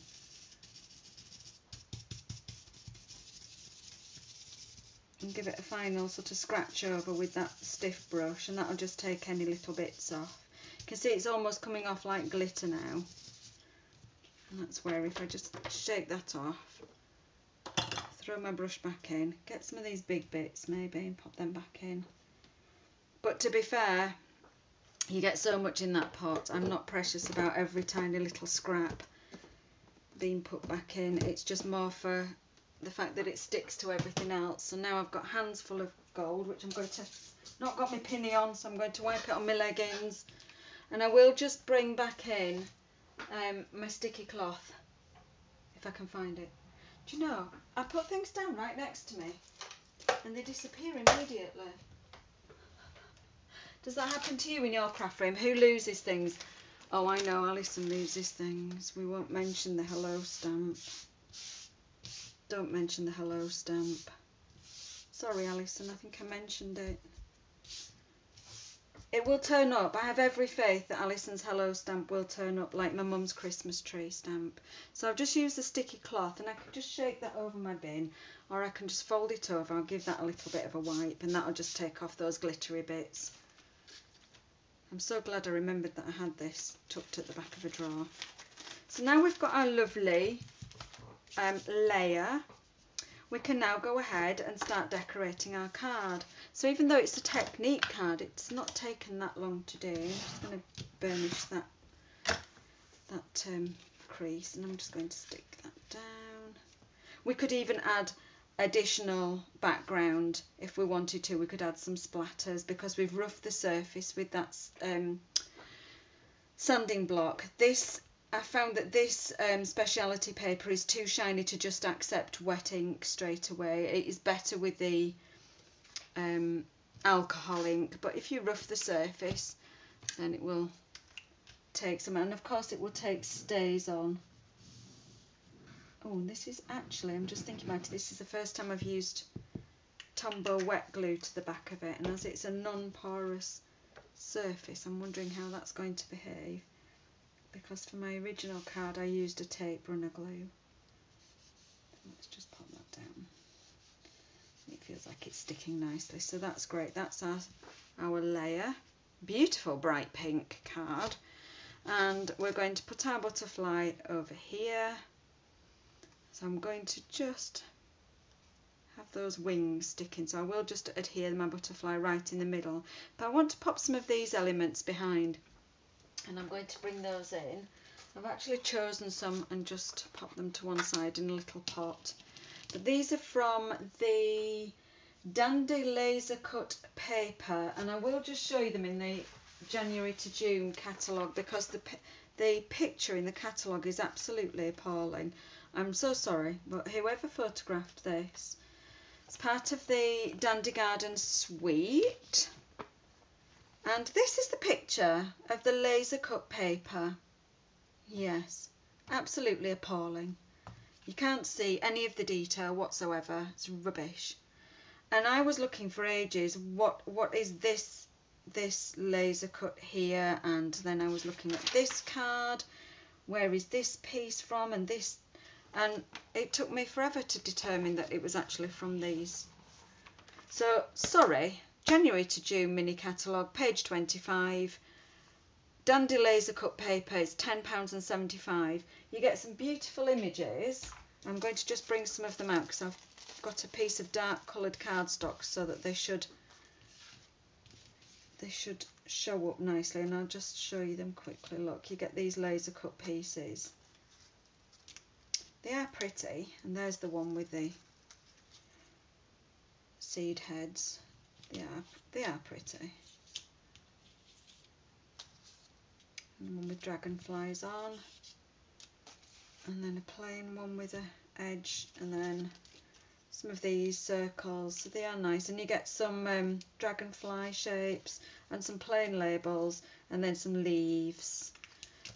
And give it a final sort of scratch over with that stiff brush, and that'll just take any little bits off. You can see it's almost coming off like glitter now, and that's where if I just shake that off, throw my brush back in, get some of these big bits maybe and pop them back in. But to be fair, you get so much in that pot. I'm not precious about every tiny little scrap being put back in. It's just more for the fact that it sticks to everything else. So now I've got hands full of gold, which I'm going to, not got my pinny on, so I'm going to wipe it on my leggings. And I will just bring back in my sticky cloth, if I can find it. Do you know, I put things down right next to me and they disappear immediately. Does that happen to you in your craft room? Who loses things? Oh, I know, Alison loses things. We won't mention the hello stamp. Don't mention the hello stamp. Sorry, Alison, I think I mentioned it. It will turn up. I have every faith that Alison's hello stamp will turn up, like my mum's Christmas tree stamp. So I've just used the sticky cloth and I can just shake that over my bin, or I can just fold it over. I'll give that a little bit of a wipe and that'll just take off those glittery bits. I'm so glad I remembered that I had this tucked at the back of a drawer. So now we've got our lovely layer. We can now go ahead and start decorating our card. So even though it's a technique card, it's not taken that long to do. I'm just going to burnish that crease, and I'm just going to stick that down. We could even add additional background if we wanted to. We could add some splatters because we've roughed the surface with that sanding block. This, I found that this speciality paper is too shiny to just accept wet ink straight away. It is better with the alcohol ink, but if you rough the surface then it will take some, and of course it will take stays on. Oh, this is actually, I'm just thinking about it, this is the first time I've used Tombow wet glue to the back of it, and as it's a non-porous surface I'm wondering how that's going to behave. Because for my original card I used a tape runner glue. Let's just pop that down. It feels like it's sticking nicely, so that's great. That's our layer. Beautiful bright pink card. And we're going to put our butterfly over here. So I'm going to just have those wings sticking. So I will just adhere my butterfly right in the middle. But I want to pop some of these elements behind. And I'm going to bring those in. I've actually chosen some and just pop them to one side in a little pot. But these are from the Dandy laser cut paper, and I will just show you them in the January to June catalogue because the picture in the catalogue is absolutely appalling. I'm so sorry, but whoever photographed this, it's part of the Dandy Garden suite. And this is the picture of the laser cut paper. Yes, absolutely appalling. You can't see any of the detail whatsoever. It's rubbish. And I was looking for ages, what is this laser cut here? And then I was looking at this card. Where is this piece from? And this, and it took me forever to determine that it was actually from these. So sorry. January to June mini catalogue, page 25. Dandy laser cut paper is £10.75. You get some beautiful images. I'm going to just bring some of them out because I've got a piece of dark coloured cardstock so that they should show up nicely, and I'll just show you them quickly. Look, you get these laser cut pieces. They are pretty, and there's the one with the seed heads. They are pretty. And one with dragonflies on, and then a plain one with an edge, and then some of these circles. So they are nice, and you get some dragonfly shapes and some plain labels, and then some leaves,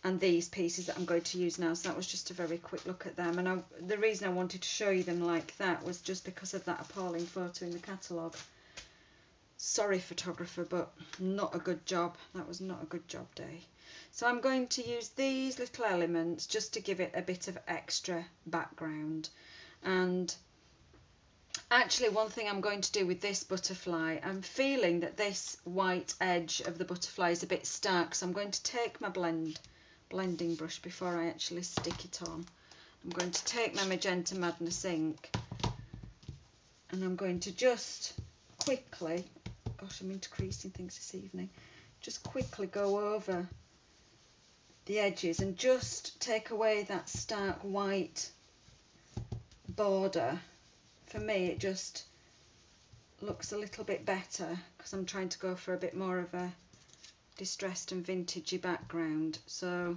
and these pieces that I'm going to use now. So that was just a very quick look at them, and the reason I wanted to show you them like that was just because of that appalling photo in the catalogue. Sorry, photographer, but not a good job. That was not a good job day. So I'm going to use these little elements just to give it a bit of extra background. And actually, one thing I'm going to do with this butterfly, I'm feeling that this white edge of the butterfly is a bit stark, so I'm going to take my blending brush before I actually stick it on. I'm going to take my Magenta Madness ink And I'm going to just quickly, gosh, I'm intercreasing things this evening, just quickly go over the edges and just take away that stark white border. For me, it just looks a little bit better because I'm trying to go for a bit more of a distressed and vintagey background. So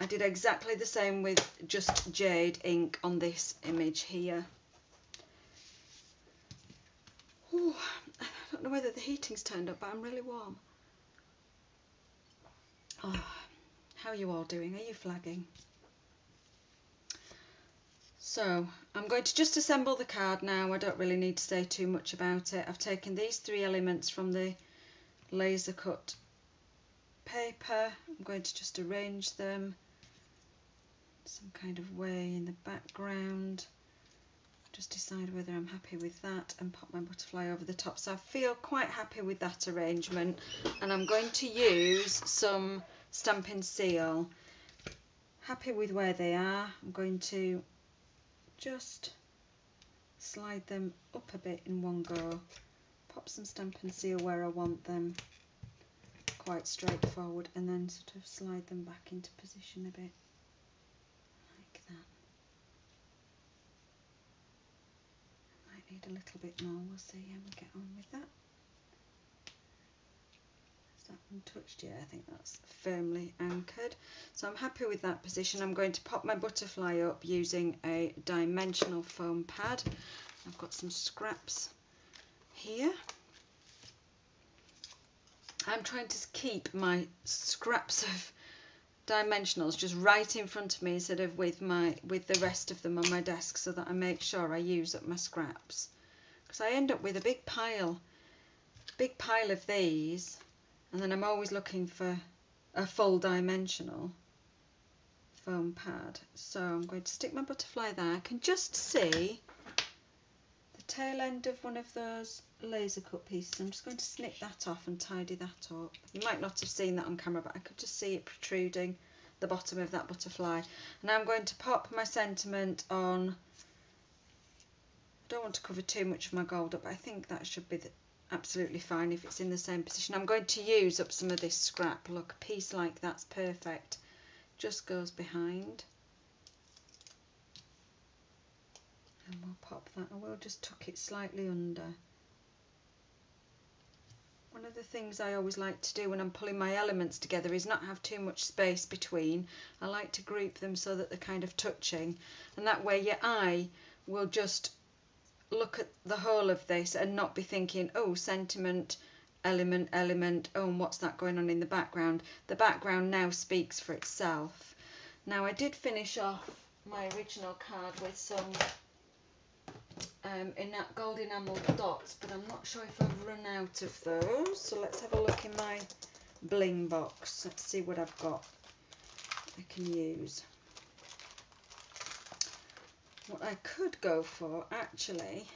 I did exactly the same with just jade ink on this image here. Ooh, I don't know whether the heating's turned up, but I'm really warm. Oh, how are you all doing? Are you flagging? So I'm going to just assemble the card now. I don't really need to say too much about it. I've taken these three elements from the laser cut paper. I'm going to just arrange them some kind of way in the background. Just decide whether I'm happy with that and pop my butterfly over the top. So I feel quite happy with that arrangement, and I'm going to use some Stampin' Seal. Happy with where they are. I'm going to just slide them up a bit in one go. Pop some Stampin' Seal where I want them. Quite straightforward, and then sort of slide them back into position a bit. Need a little bit more, we'll see how we get on with that. Is that untouched? Yeah, I think that's firmly anchored. So I'm happy with that position. I'm going to pop my butterfly up using a dimensional foam pad. I've got some scraps here. I'm trying to keep my scraps of dimensionals just right in front of me instead of with the rest of them on my desk, so that I make sure I use up my scraps, because I end up with a big pile of these, and then I'm always looking for a full dimensional foam pad. So I'm going to stick my butterfly there. I can just see the tail end of one of those laser cut pieces. I'm just going to snip that off and tidy that up. You might not have seen that on camera, but I could just see it protruding the bottom of that butterfly. And I'm going to pop my sentiment on. I don't want to cover too much of my gold up, but I think that should be absolutely fine if it's in the same position. I'm going to use up some of this scrap. Look, a piece like that's perfect, just goes behind. And we'll pop that, and we'll just tuck it slightly under. One of the things I always like to do when I'm pulling my elements together is not have too much space between. I like to group them so that they're kind of touching, and that way your eye will just look at the whole of this and not be thinking, oh, sentiment, element, element, oh, and what's that going on in the background. The background now speaks for itself. Now I did finish off my original card with some in that gold enamel dots, but I'm not sure if I've run out of those. So let's have a look in my bling box. Let's see what I've got I can use. What I could go for, actually,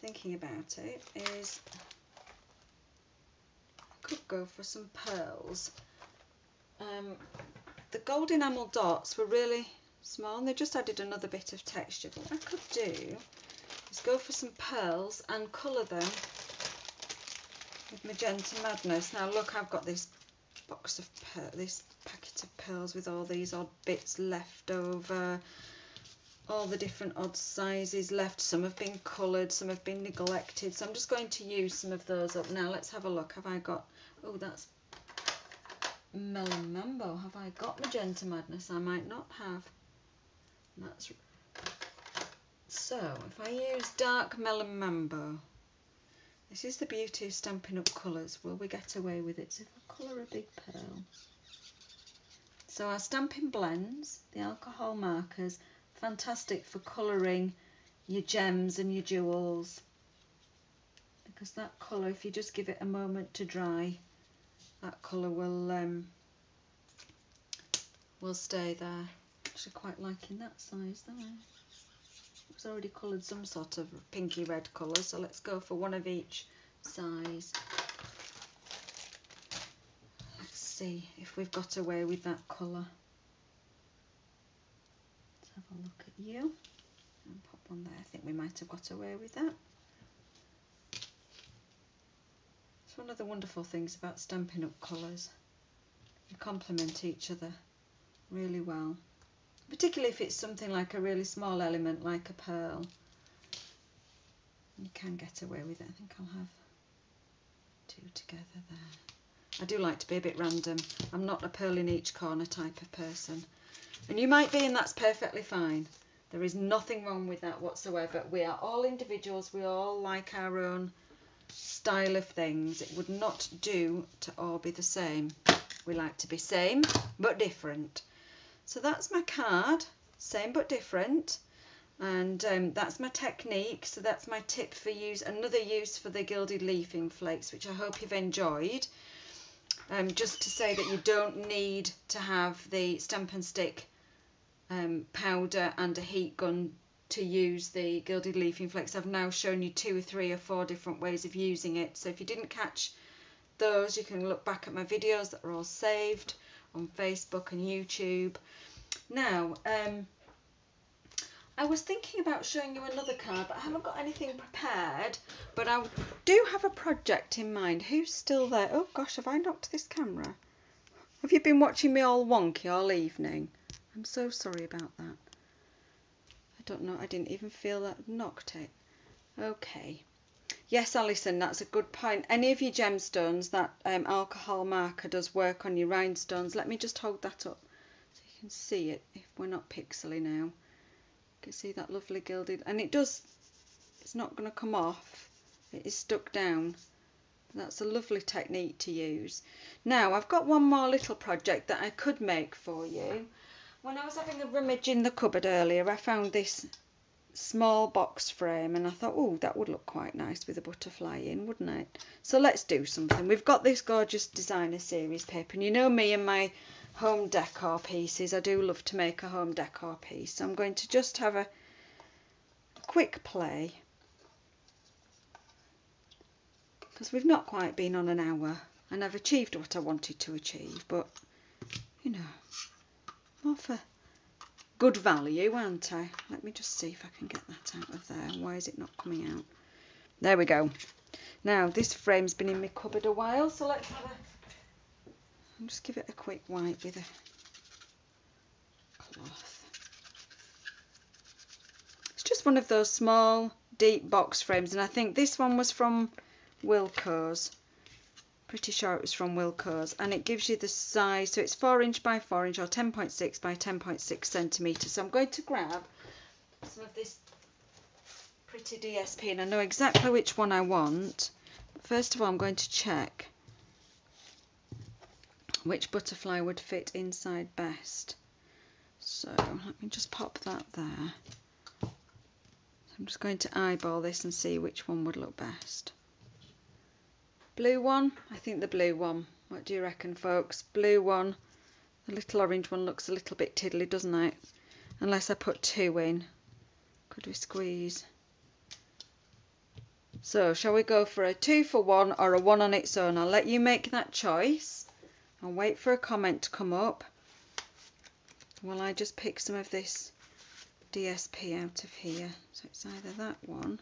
thinking about it, is I could go for some pearls. The gold enamel dots were really small, and they just added another bit of texture. But what I could do is go for some pearls and colour them with Magenta Madness. Now look, I've got this box of this packet of pearls with all these odd bits left over, all the different odd sizes left. Some have been coloured, some have been neglected, so I'm just going to use some of those up now. Let's have a look. Have I got, oh, that's Melon Mambo. Have I got Magenta Madness? I might not have. That's so. If I use dark Melon Mambo, this is the beauty of stamping up colours. Will we get away with it? So if I colour a big pearl, so our Stampin' Blends, the alcohol markers, fantastic for colouring your gems and your jewels, because that colour, if you just give it a moment to dry, that colour will stay there. Actually quite liking that size there. It was already coloured some sort of pinky red colour, so let's go for one of each size. Let's see if we've got away with that colour. Let's have a look at you. and pop on there. I think we might have got away with that. It's one of the wonderful things about Stampin' Up colours. They complement each other really well, particularly if it's something like a really small element like a pearl. You can get away with it. I think I'll have two together there. I do like to be a bit random. I'm not a pearl in each corner type of person. And you might be, and that's perfectly fine. There is nothing wrong with that whatsoever. We are all individuals. We all like our own style of things. It would not do to all be the same. We like to be same but different. So that's my card, same but different. And that's my technique. So that's my tip for use, another use for the Gilded Leafing flakes, which I hope you've enjoyed. Just to say that you don't need to have the stamp and stick powder and a heat gun to use the Gilded Leafing flakes. I've now shown you 2 or 3 or 4 different ways of using it. So if you didn't catch those, you can look back at my videos that are all saved on Facebook and YouTube. Now, I was thinking about showing you another card, but I haven't got anything prepared. But I do have a project in mind. Who's still there? Oh gosh, have I knocked this camera? Have you been watching me all wonky all evening? I'm so sorry about that. I don't know, I didn't even feel that knocked it. Okay. Yes, Alison, that's a good point. Any of your gemstones, that alcohol marker does work on your rhinestones. Let me just hold that up so you can see it if we're not pixely now. You see that lovely gilded, and it does, it's not going to come off, it is stuck down. That's a lovely technique to use. Now I've got one more little project that I could make for you. When I was having a rummage in the cupboard earlier, I found this small box frame and I thought, oh, that would look quite nice with a butterfly in, wouldn't it? So let's do something. We've got this gorgeous Designer Series paper, and you know me and my home decor pieces. I do love to make a home decor piece. So I'm going to just have a quick play, because we've not quite been on an hour and I've achieved what I wanted to achieve, but you know, more for good value, aren't I? Let me just see if I can get that out of there. Why is it not coming out? There we go. Now this frame's been in my cupboard a while, so let's have a I'll just give it a quick wipe with a cloth. It's just one of those small deep box frames, and I think this one was from Wilko's. Pretty sure it was from Wilko's, and it gives you the size, so it's 4 inch by 4 inch or 10.6 by 10.6 centimetres. So I'm going to grab some of this pretty DSP, and I know exactly which one I want. But first of all, I'm going to check which butterfly would fit inside best. So let me just pop that there. So I'm just going to eyeball this and see which one would look best. Blue one? I think the blue one. What do you reckon, folks? Blue one. The little orange one looks a little bit tiddly, doesn't it? Unless I put 2 in. Could we squeeze? So shall we go for a 2 for 1 or a 1 on its own? I'll let you make that choice. I'll wait for a comment to come up while I just pick some of this DSP out of here. So it's either that one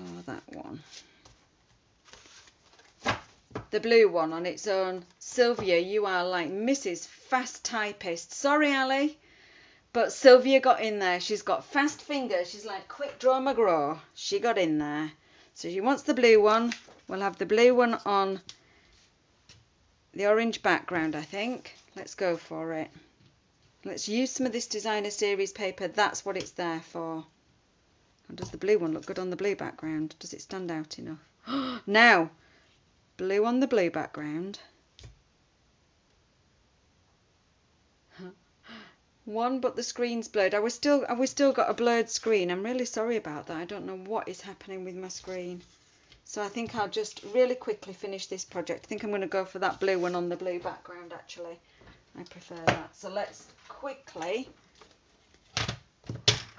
or that one. The blue one on its own. Sylvia, you are like Mrs. Fast Typist. Sorry, Ali, but Sylvia got in there. She's got fast fingers. She's like quick draw McGraw. She got in there. So she wants the blue one. We'll have the blue one on the orange background, I think. Let's go for it. Let's use some of this Designer Series paper. That's what it's there for. And does the blue one look good on the blue background? Does it stand out enough? Now, blue on the blue background. 1, but the screen's blurred. Have we still got a blurred screen? I'm really sorry about that. I don't know what is happening with my screen. So I think I'll just really quickly finish this project. I think I'm going to go for that blue one on the blue background, actually. I prefer that. So let's quickly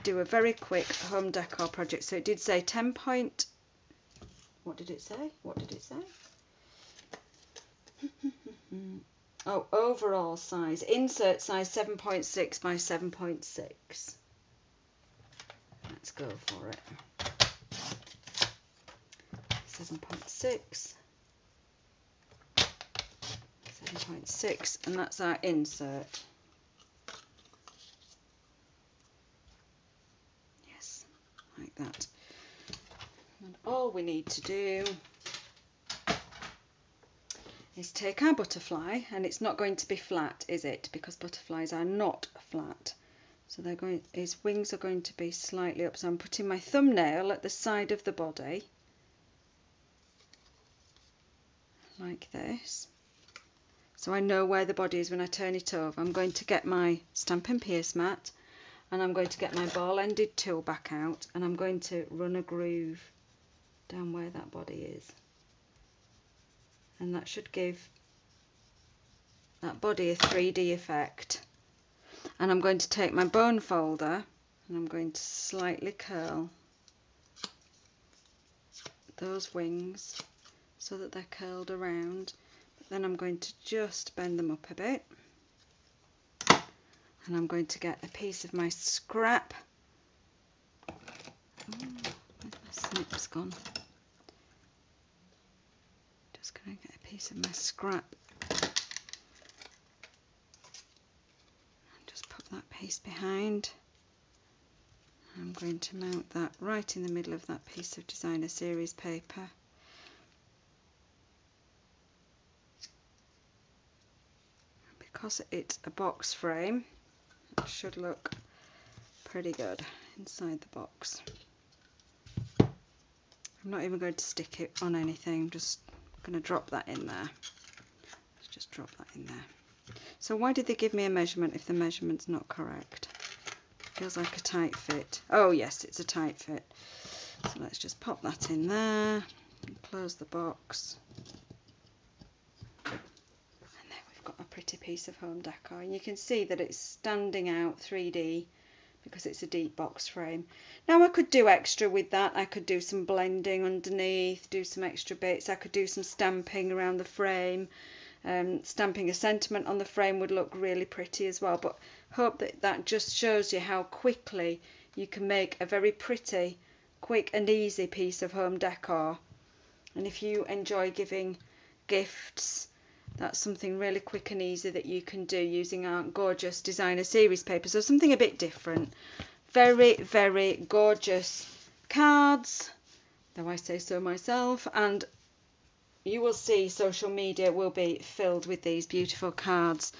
do a very quick home decor project. So it did say 10 point... What did it say? What did it say? Oh, overall size. Insert size 7.6 by 7.6. Let's go for it. 7.6. 7.6, and that's our insert. Yes, like that. And all we need to do is take our butterfly, and it's not going to be flat, is it? Because butterflies are not flat. So they're going, his wings are going to be slightly up. So I'm putting my thumbnail at the side of the body, like this. So I know where the body is when I turn it over. I'm going to get my Stampin' Pierce mat, and I'm going to get my ball-ended tool back out, and I'm going to run a groove down where that body is. And that should give that body a 3D effect. And I'm going to take my bone folder, and I'm going to slightly curl those wings so that they're curled around. Then I'm going to just bend them up a bit, and I'm going to get a piece of my scrap. Ooh, where's my snip's gone? Just going to get a piece of my scrap and just put that piece behind. I'm going to mount that right in the middle of that piece of Designer Series paper. Because it's a box frame, it should look pretty good inside the box. I'm not even going to stick it on anything, I'm just going to drop that in there. Let's just drop that in there. So why did they give me a measurement if the measurement's not correct? Feels like a tight fit. Oh yes, it's a tight fit. So let's just pop that in there and close the box. Got a pretty piece of home decor, and you can see that it's standing out 3D because it's a deep box frame. Now I could do extra with that. I could do some blending underneath, do some extra bits. I could do some stamping around the frame. Stamping a sentiment on the frame would look really pretty as well, but hope that that just shows you how quickly you can make a very pretty, quick and easy piece of home decor. And if you enjoy giving gifts, that's something really quick and easy that you can do using our gorgeous Designer Series paper. So something a bit different. Very, very gorgeous cards, though I say so myself. And you will see social media will be filled with these beautiful cards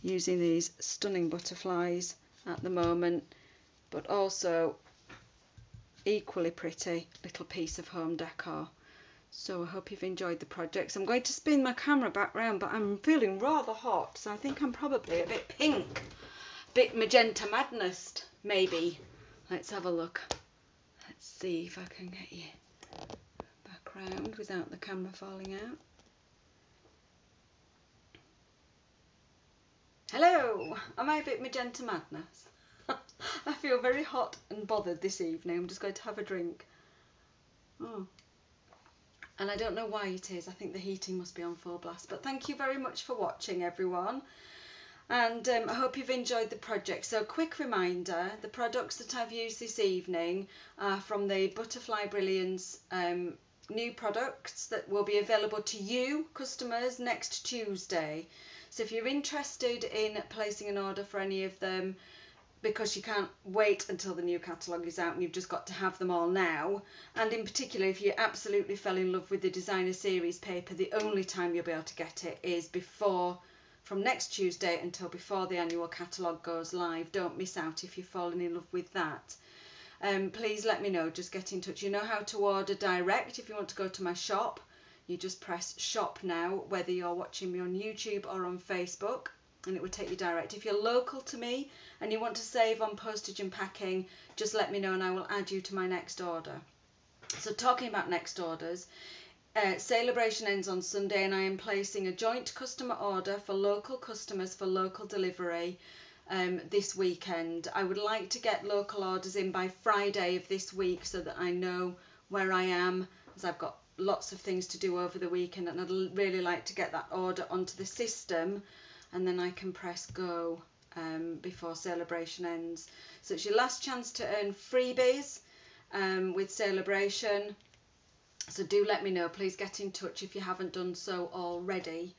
using these stunning butterflies at the moment. But also equally pretty little piece of home decor. So I hope you've enjoyed the project. So I'm going to spin my camera back round, but I'm feeling rather hot, so I think I'm probably a bit pink, a bit magenta madness, maybe. Let's have a look. Let's see if I can get you back round without the camera falling out. Hello, am I a bit magenta madness? I feel very hot and bothered this evening. I'm just going to have a drink. Oh. And I don't know why it is. I think the heating must be on full blast. But thank you very much for watching, everyone. And I hope you've enjoyed the project. So quick reminder, the products that I've used this evening are from the Butterfly Brilliance new products that will be available to you, customers, next Tuesday. So if you're interested in placing an order for any of them, because you can't wait until the new catalogue is out and you've just got to have them all now. And in particular, if you absolutely fell in love with the Designer Series paper, the only time you'll be able to get it is before, from next Tuesday until before the annual catalogue goes live. Don't miss out if you've fallen in love with that. Please let me know, just get in touch. You know how to order direct if you want to go to my shop. You just press shop now, whether you're watching me on YouTube or on Facebook, and it would take you direct. If you're local to me and you want to save on postage and packing, just let me know and I will add you to my next order. So talking about next orders, Sale-A-Bration ends on Sunday, and I am placing a joint customer order for local customers for local delivery this weekend. I would like to get local orders in by Friday of this week so that I know where I am, as I've got lots of things to do over the weekend, and I'd really like to get that order onto the system. And then I can press go before Sale-A-Bration ends. So it's your last chance to earn freebies with Sale-A-Bration. So do let me know, please get in touch if you haven't done so already.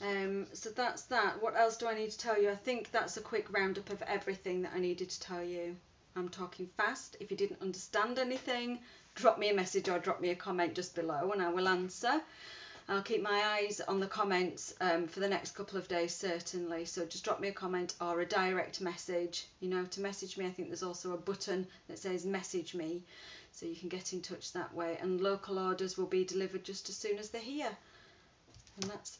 So that's that. What else do I need to tell you? I think that's a quick roundup of everything that I needed to tell you. I'm talking fast. If you didn't understand anything, drop me a message or drop me a comment just below and I will answer. I'll keep my eyes on the comments for the next couple of days, certainly. So just drop me a comment or a direct message. You know, to message me, I think there's also a button that says message me. So you can get in touch that way. And local orders will be delivered just as soon as they're here. And that's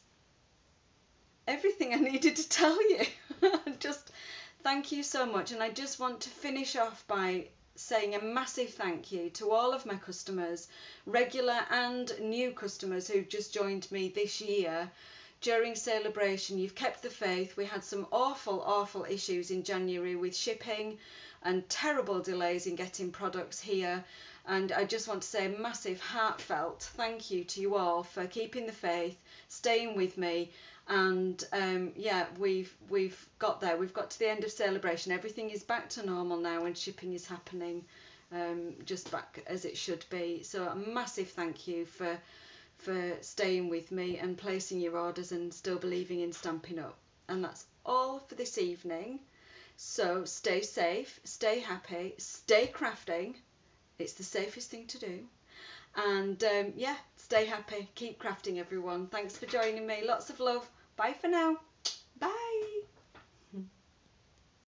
everything I needed to tell you. Just thank you so much. And I just want to finish off by saying a massive thank you to all of my customers, regular and new customers who've just joined me this year during Sale-A-Bration. You've kept the faith. We had some awful issues in January with shipping and terrible delays in getting products here, and I just want to say a massive heartfelt thank you to you all for keeping the faith, staying with me, and yeah, we've got there. We've got to the end of Sale-A-Bration. Everything is back to normal now and shipping is happening just back as it should be. So a massive thank you for staying with me and placing your orders and still believing in Stampin' Up. And that's all for this evening. So stay safe, stay happy, stay crafting. It's the safest thing to do. And yeah, stay happy, keep crafting everyone. Thanks for joining me. Lots of love. Bye for now. Bye.